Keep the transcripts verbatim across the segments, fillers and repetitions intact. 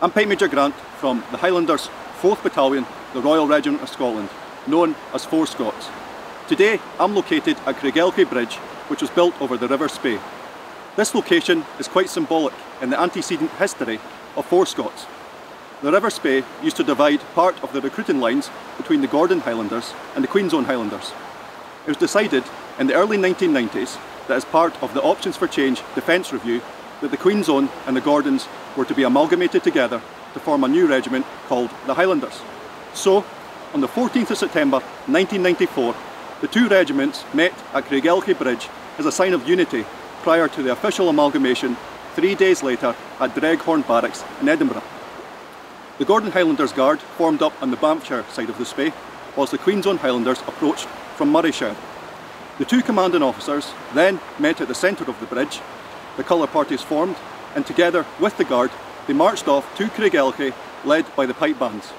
I'm Pipe Major Grant from the Highlanders fourth Battalion, the Royal Regiment of Scotland, known as Four Scots. Today I'm located at Craigellachie Bridge, which was built over the River Spey. This location is quite symbolic in the antecedent history of Four Scots. The River Spey used to divide part of the recruiting lines between the Gordon Highlanders and the Queen's Own Highlanders. It was decided in the early nineteen nineties that as part of the Options for Change Defence Review that the Queen's Own and the Gordons were to be amalgamated together to form a new regiment called the Highlanders. So, on the fourteenth of September nineteen ninety-four, the two regiments met at Craigellachie Bridge as a sign of unity prior to the official amalgamation three days later at Dreghorn Barracks in Edinburgh. The Gordon Highlanders Guard formed up on the Banffshire side of the Spey, whilst the Queen's Own Highlanders approached from Murrayshire. The two commanding officers then met at the centre of the bridge, the colour parties formed, and together with the Guard, they marched off to Craigellachie, led by the pipe bands.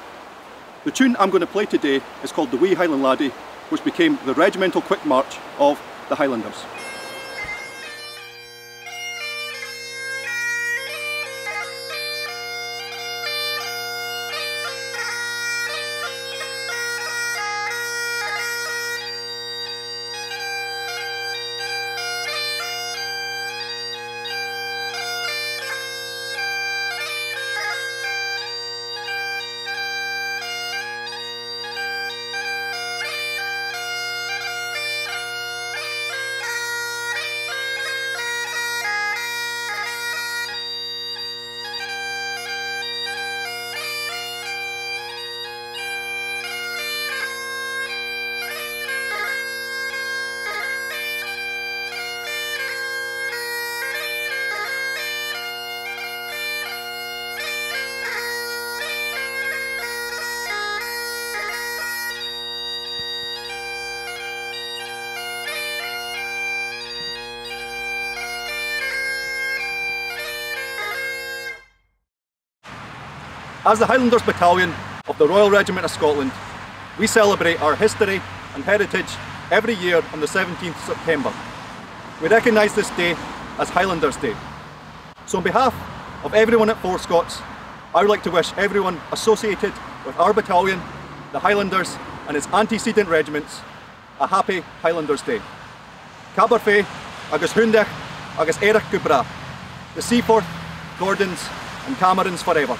The tune I'm going to play today is called the Wee Highland Laddie, which became the regimental quick march of the Highlanders. As the Highlanders Battalion of the Royal Regiment of Scotland, we celebrate our history and heritage every year on the seventeenth of September. We recognise this day as Highlanders' Day. So on behalf of everyone at Four Scots, I would like to wish everyone associated with our battalion, the Highlanders and its antecedent regiments, a happy Highlanders' Day. Cabar Feidh, agus Hundeachd, agus Erract Gu Brath, the Seaforth, Gordons and Camerons forever.